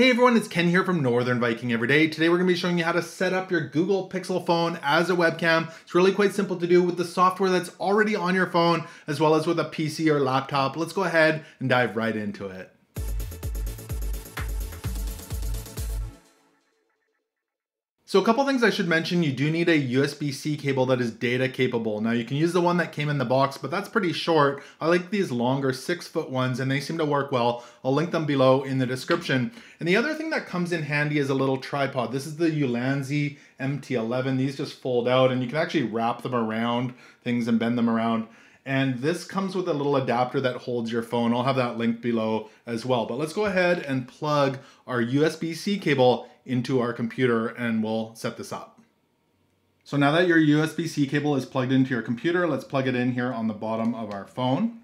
Hey everyone, it's Ken here from Northern Viking Everyday. Today we're going to be showing you how to set up your Google Pixel phone as a webcam. It's really quite simple to do with the software that's already on your phone as well as with a PC or laptop. Let's go ahead and dive right into it. So a couple things I should mention, you do need a USB-C cable that is data capable. Now you can use the one that came in the box, but that's pretty short. I like these longer 6-foot ones and they seem to work well. I'll link them below in the description. And the other thing that comes in handy is a little tripod. This is the Ulanzi MT11. These just fold out and you can actually wrap them around things and bend them around. And this comes with a little adapter that holds your phone. I'll have that linked below as well. But let's go ahead and plug our USB-C cable into our computer and we'll set this up. So now that your USB-C cable is plugged into your computer, let's plug it in here on the bottom of our phone.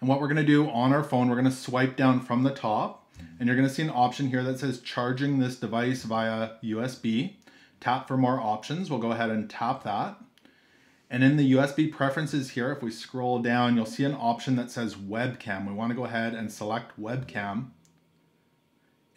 And what we're gonna do on our phone, we're gonna swipe down from the top and you're gonna see an option here that says charging this device via USB. Tap for more options. We'll go ahead and tap that. And in the USB preferences here, if we scroll down, you'll see an option that says webcam. We wanna go ahead and select webcam.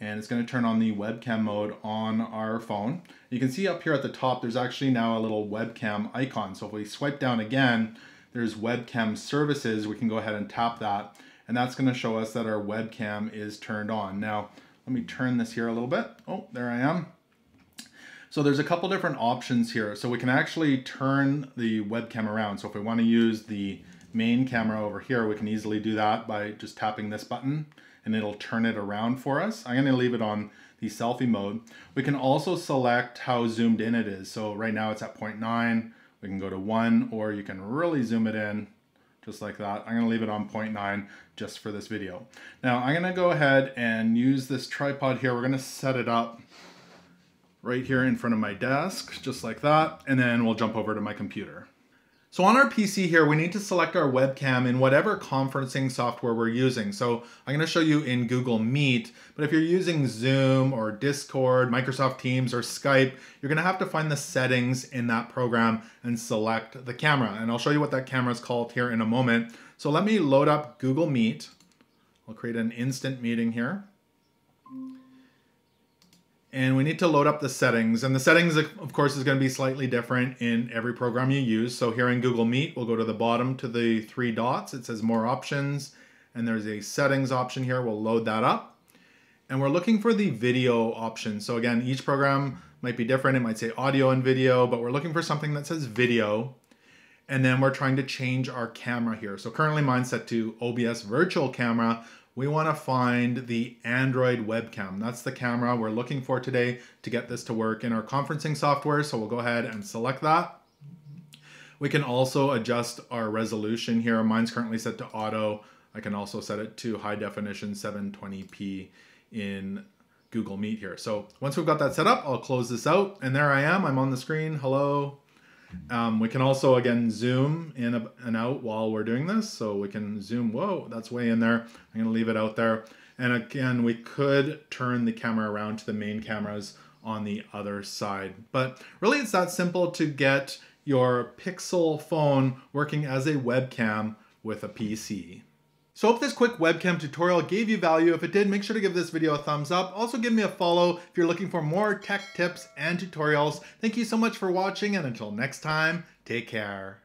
And it's gonna turn on the webcam mode on our phone. You can see up here at the top, there's actually now a little webcam icon. So if we swipe down again, there's webcam services. We can go ahead and tap that. And that's gonna show us that our webcam is turned on. Now, let me turn this here a little bit. Oh, there I am. So there's a couple different options here. So we can actually turn the webcam around. So if we wanna use the main camera over here, we can easily do that by just tapping this button, and it'll turn it around for us. I'm gonna leave it on the selfie mode. We can also select how zoomed in it is. So right now it's at 0.9, we can go to 1, or you can really zoom it in just like that. I'm gonna leave it on 0.9 just for this video. Now I'm gonna go ahead and use this tripod here. We're gonna set it up right here in front of my desk, just like that, and then we'll jump over to my computer. So on our PC here, we need to select our webcam in whatever conferencing software we're using. So I'm gonna show you in Google Meet, but if you're using Zoom or Discord, Microsoft Teams or Skype, you're gonna have to find the settings in that program and select the camera. And I'll show you what that camera is called here in a moment. So let me load up Google Meet. I'll create an instant meeting here. And we need to load up the settings. And the settings, of course, is gonna be slightly different in every program you use. So here in Google Meet, we'll go to the bottom to the three dots. It says more options. And there's a settings option here. We'll load that up. And we're looking for the video option. So again, each program might be different. It might say audio and video, but we're looking for something that says video. And then we're trying to change our camera here. So currently mine's set to OBS virtual camera. We want to find the Android webcam. That's the camera we're looking for today to get this to work in our conferencing software. So we'll go ahead and select that. We can also adjust our resolution here. Mine's currently set to auto. I can also set it to high definition 720p in Google Meet here. So once we've got that set up, I'll close this out. And there I am, I'm on the screen, hello. We can also, again, zoom in and out while we're doing this. So we can zoom, whoa, that's way in there. I'm gonna leave it out there. And again, we could turn the camera around to the main cameras on the other side. But really it's that simple to get your Pixel phone working as a webcam with a PC. So I hope this quick webcam tutorial gave you value. If it did, make sure to give this video a thumbs up. Also give me a follow if you're looking for more tech tips and tutorials. Thank you so much for watching, and until next time, take care.